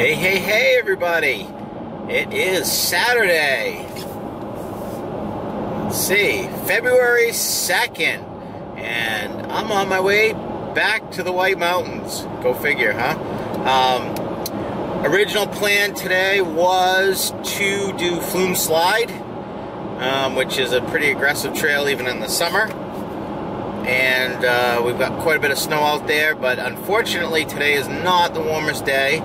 Hey, hey, hey, everybody! It is Saturday. Let's see, February 2nd, and I'm on my way back to the White Mountains. Go figure, huh? Original plan today was to do Flume Slide, which is a pretty aggressive trail even in the summer. And we've got quite a bit of snow out there, but unfortunately today is not the warmest day.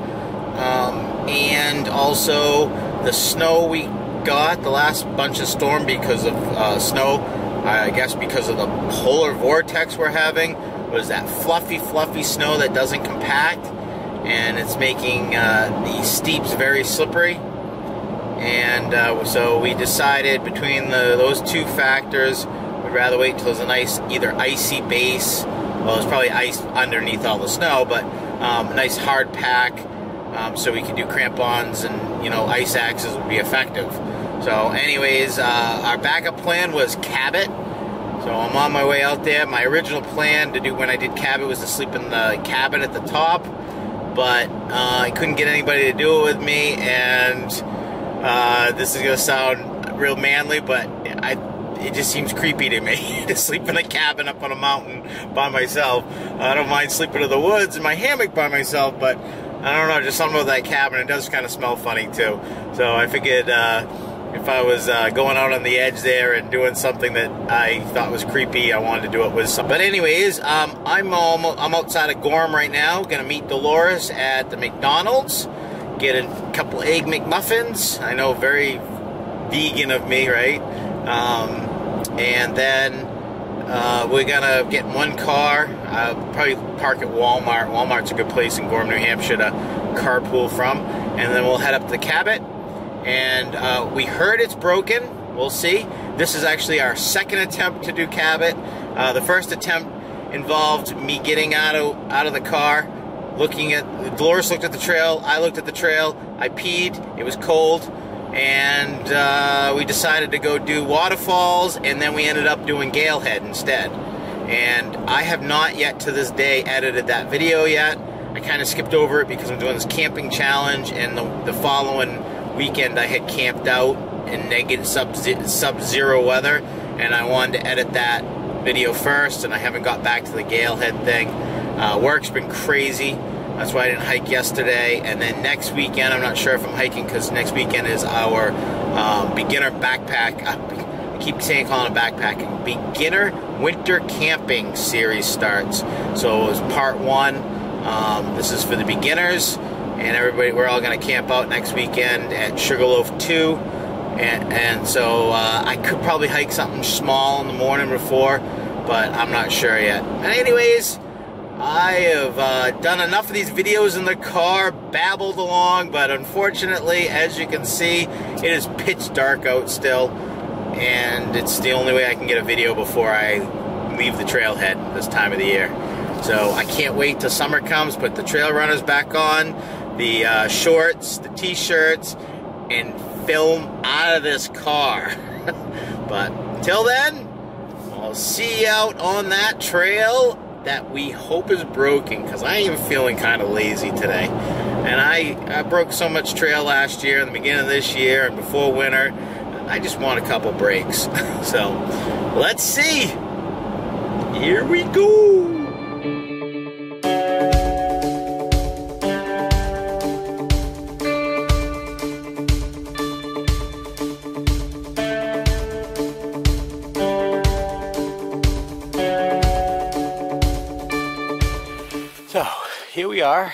And also the snow we got, the last bunch of storm because of snow, I guess because of the polar vortex we're having, was that fluffy, fluffy snow that doesn't compact, and it's making the steeps very slippery. And so we decided between those two factors, we'd rather wait until there's a nice, either icy base, well, there's probably ice underneath all the snow, but a nice hard pack, so we could do crampons and, you know, ice axes would be effective. So anyways, our backup plan was Cabot, so I'm on my way out there. My original plan to do when I did Cabot was to sleep in the cabin at the top, but I couldn't get anybody to do it with me, and this is going to sound real manly, but it just seems creepy to me to sleep in a cabin up on a mountain by myself. I don't mind sleeping in the woods in my hammock by myself, but I don't know, just something about that cabin, it does kind of smell funny too. So I figured if I was going out on the edge there and doing something that I thought was creepy, I wanted to do it with something. But anyways, I'm outside of Gorham right now, going to meet Dolores at the McDonald's, get a couple Egg McMuffins. I know, very vegan of me, right? And then we're gonna get one car, probably park at Walmart. Walmart's a good place in Gorham, New Hampshire to carpool from, and then we'll head up to Cabot. And we heard it's broken, we'll see. This is actually our second attempt to do Cabot. The first attempt involved me getting out of the car, looking at, Dolores looked at the trail, I looked at the trail, I peed, it was cold, and we decided to go do waterfalls, and then we ended up doing Gale Head instead. And I have not yet to this day edited that video yet. I kind of skipped over it because I'm doing this camping challenge, and the following weekend I had camped out in negative sub-zero weather, and I wanted to edit that video first, and I haven't got back to the Gale Head thing. Work's been crazy, that's why I didn't hike yesterday, and then next weekend I'm not sure if I'm hiking, because next weekend is our beginner backpack, I keep saying calling it backpacking, beginner winter camping series starts. So it was part one, this is for the beginners. And everybody, we're all going to camp out next weekend at Sugarloaf 2. And so I could probably hike something small in the morning before, but I'm not sure yet. And anyways, I have done enough of these videos in the car, babbled along, but unfortunately, as you can see, it is pitch dark out still. And it's the only way I can get a video before I leave the trailhead this time of the year. So I can't wait till summer comes, put the trail runners back on, the shorts, the t-shirts, and film out of this car. But until then, I'll see you out on that trail that we hope is broken, because I am feeling kind of lazy today. And I broke so much trail last year, in the beginning of this year, and before winter, I just want a couple breaks. So let's see. Here we go. Here we are,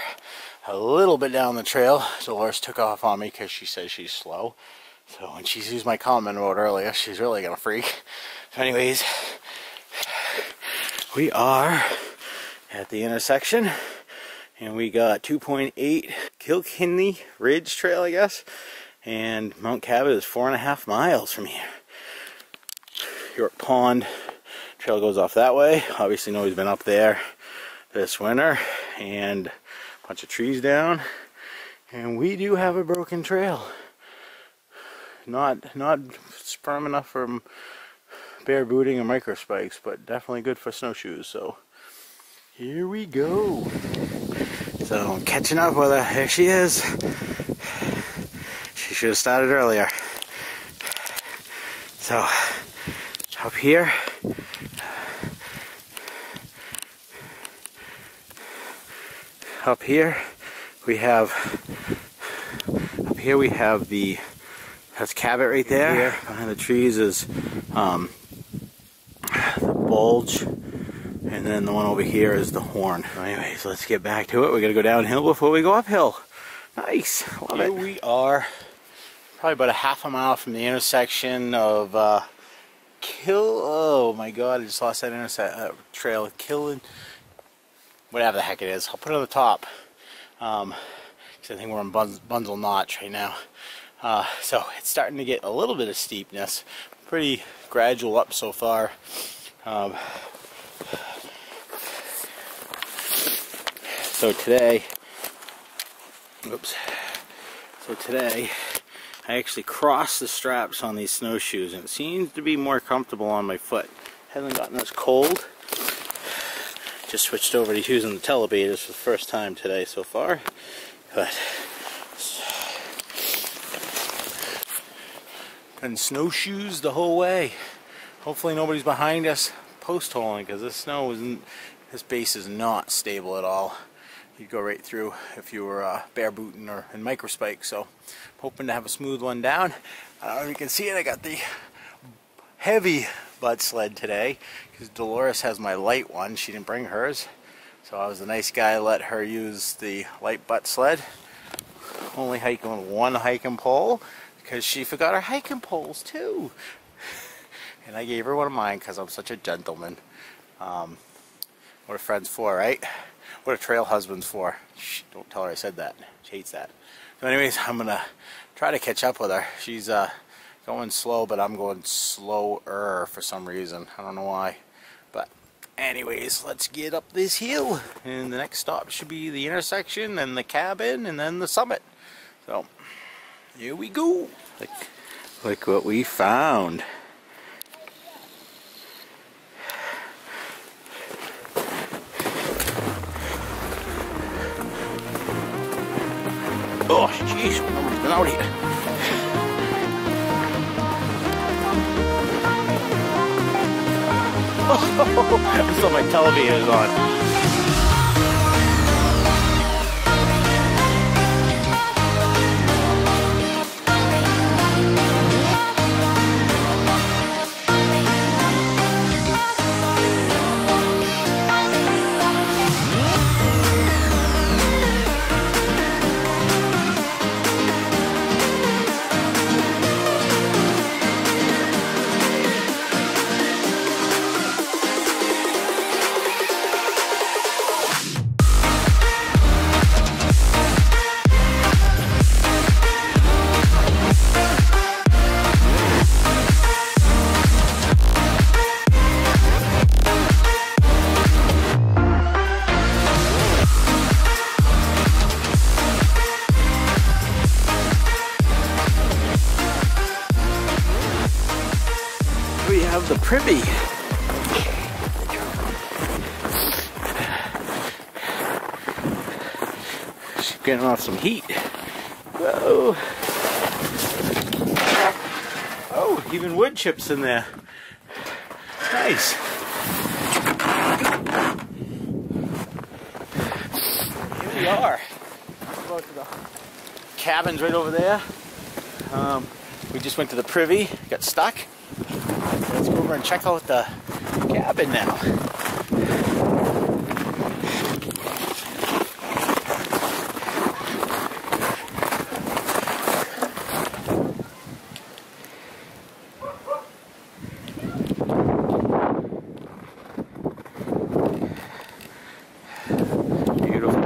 a little bit down the trail. Dolores took off on me because she says she's slow. So when she sees my comment about earlier, she's really gonna freak. So anyways, we are at the intersection, and we got 2.8 Kilkenny Ridge Trail, I guess. And Mount Cabot is 4.5 miles from here. York Pond Trail goes off that way. Obviously nobody's been up there this winter, and a bunch of trees down, and we do have a broken trail, not firm enough for bare booting or micro spikes, but definitely good for snowshoes. So here we go. It's So I'm catching up with her. Here she is. She should have started earlier. So up here, up here we have the, that's Cabot right there. Here behind the trees is the Bulge, and then the one over here is the Horn. Anyways, let's get back to it. We're gonna go downhill before we go uphill. Nice, love it. Here we are, probably about a half a mile from the intersection of oh my God, I just lost that trail of Kilkenny. Whatever the heck it is, I'll put it on the top. Because I think we're on Bunzel Notch right now. So it's starting to get a little bit of steepness. Pretty gradual up so far. So today, I actually crossed the straps on these snowshoes, and it seems to be more comfortable on my foot. Hasn't gotten as cold. Just switched over to using the telebeaters for the first time today so far, but and snowshoes the whole way. Hopefully nobody's behind us post-holing, because this snow isn't. This base is not stable at all. You'd go right through if you were bare booting or in micro spike. So I'm hoping to have a smooth one down. I don't know if you can see it. I got the heavy butt sled today because Dolores has my light one. She didn't bring hers, so I was a nice guy, let her use the light butt sled. Only hiking one hiking pole because she forgot her hiking poles too, and I gave her one of mine because I'm such a gentleman. What are friends for, right? What are trail husbands for? Shh, don't tell her I said that. She hates that. So anyways, I'm gonna try to catch up with her. She's going slow, but I'm going slower for some reason. I don't know why. But anyways, let's get up this hill. And the next stop should be the intersection and the cabin and then the summit. So here we go. Look what we found. Oh, jeez. It's been out here. I still have my television on. The privy. She's getting off some heat. Whoa. Oh, even wood chips in there. Nice. Here we are. The cabin's right over there. We just went to the privy, got stuck. Let's go over and check out the cabin now. Beautiful.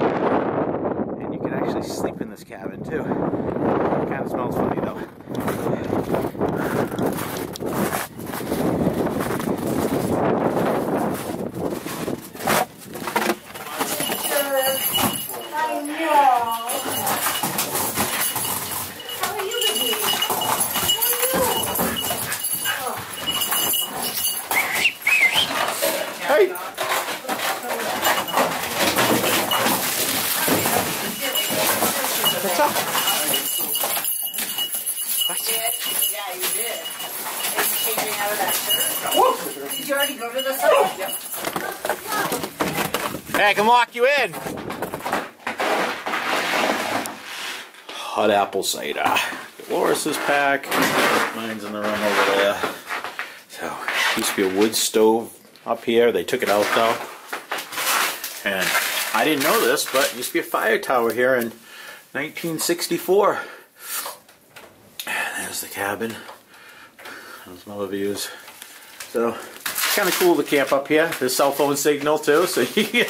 And you can actually sleep in this cabin too. It kind of smells funny though. the top. What? Yeah, you did. It's changing out of that shirt. Whoa. Did you already go to the side? Yep. Hey, I can lock you in. Hot apple cider. Dolores' pack. Mine's in the room over there. So, used to be a wood stove up here. They took it out though. And I didn't know this, but it used to be a fire tower here in 1964. There's the cabin. There's my views. So, it's kind of cool to camp up here. There's cell phone signal too, so you can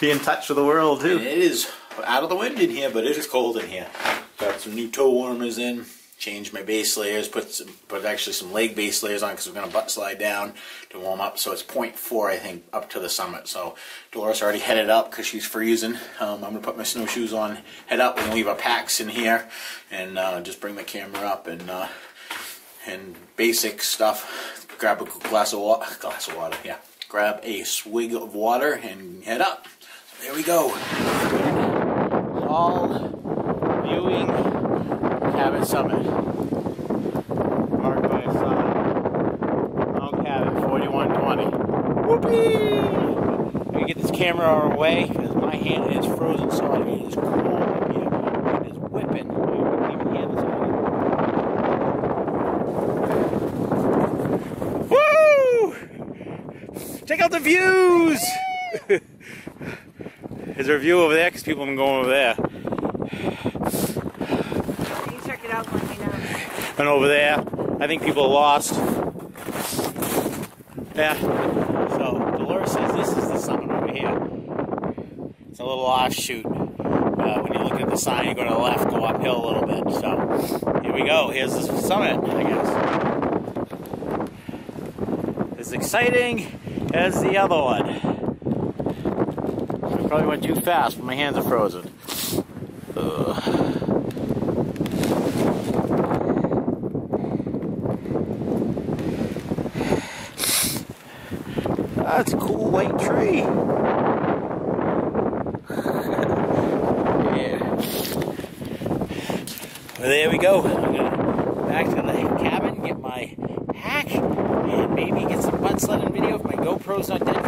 be in touch with the world too. And it is out of the wind in here, but it is cold in here. Got some new toe warmers in, changed my base layers, put actually some leg base layers on because we're going to butt slide down to warm up. So it's 0.4, I think, up to the summit. So Dolores already headed up because she's freezing. I'm going to put my snowshoes on, head up, and leave our packs in here, and just bring the camera up and basic stuff. Grab a glass of water, yeah. Grab a swig of water and head up. So there we go. All viewing Cabot Summit. Marked by a sign. Mount Cabot 4120. Whoopee! Let me get this camera our way because my hand is frozen solid. It is cold up here. It is whipping. I can hear this on. Woo! Check out the views! Is there a view over there? Because people have been going over there. And over there, I think people are lost. Yeah. So Dolores says this is the summit over here. It's a little offshoot. When you look at the sign, you go to the left, go uphill a little bit. So here we go. Here's the summit, I guess. As exciting as the other one. I probably went too fast, but my hands are frozen. Ugh. That's a cool white tree. Yeah. Well, there we go. I'm gonna go back to the cabin, get my pack, and maybe get some butt sledding video if my GoPro's not dead.